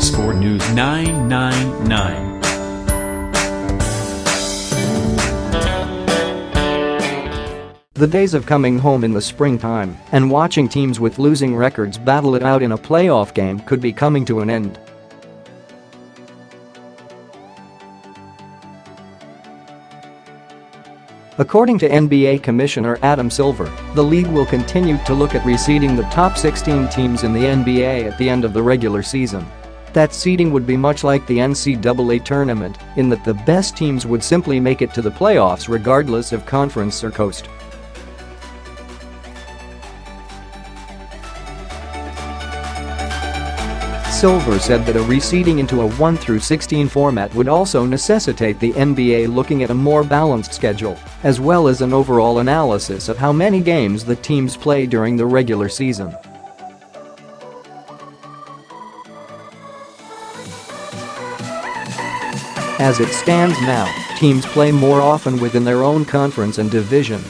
Score News 999. The days of coming home in the springtime and watching teams with losing records battle it out in a playoff game could be coming to an end. According to NBA Commissioner Adam Silver, the league will continue to look at reseeding the top 16 teams in the NBA at the end of the regular season. That seeding would be much like the NCAA tournament, in that the best teams would simply make it to the playoffs regardless of conference or coast. Silver said that a reseeding into a 1-16 format would also necessitate the NBA looking at a more balanced schedule, as well as an overall analysis of how many games the teams play during the regular season. As it stands now, teams play more often within their own conference and division.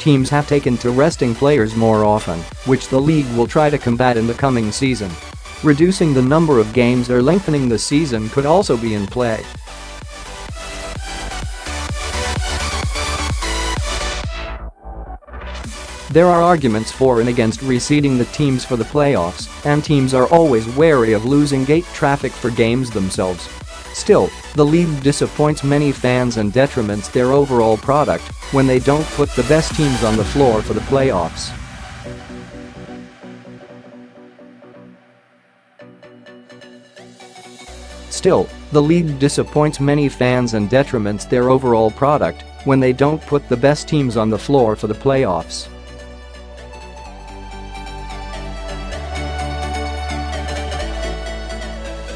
Teams have taken to resting players more often, which the league will try to combat in the coming season. Reducing the number of games or lengthening the season could also be in play. There are arguments for and against reseeding the teams for the playoffs, and teams are always wary of losing gate traffic for games themselves. Still, the league disappoints many fans and detriments their overall product when they don't put the best teams on the floor for the playoffs.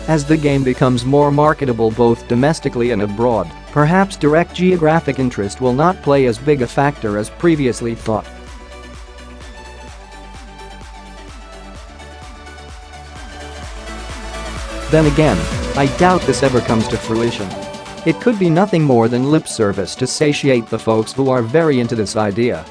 As the game becomes more marketable both domestically and abroad, perhaps direct geographic interest will not play as big a factor as previously thought. Then again, I doubt this ever comes to fruition. It could be nothing more than lip service to satiate the folks who are very into this idea.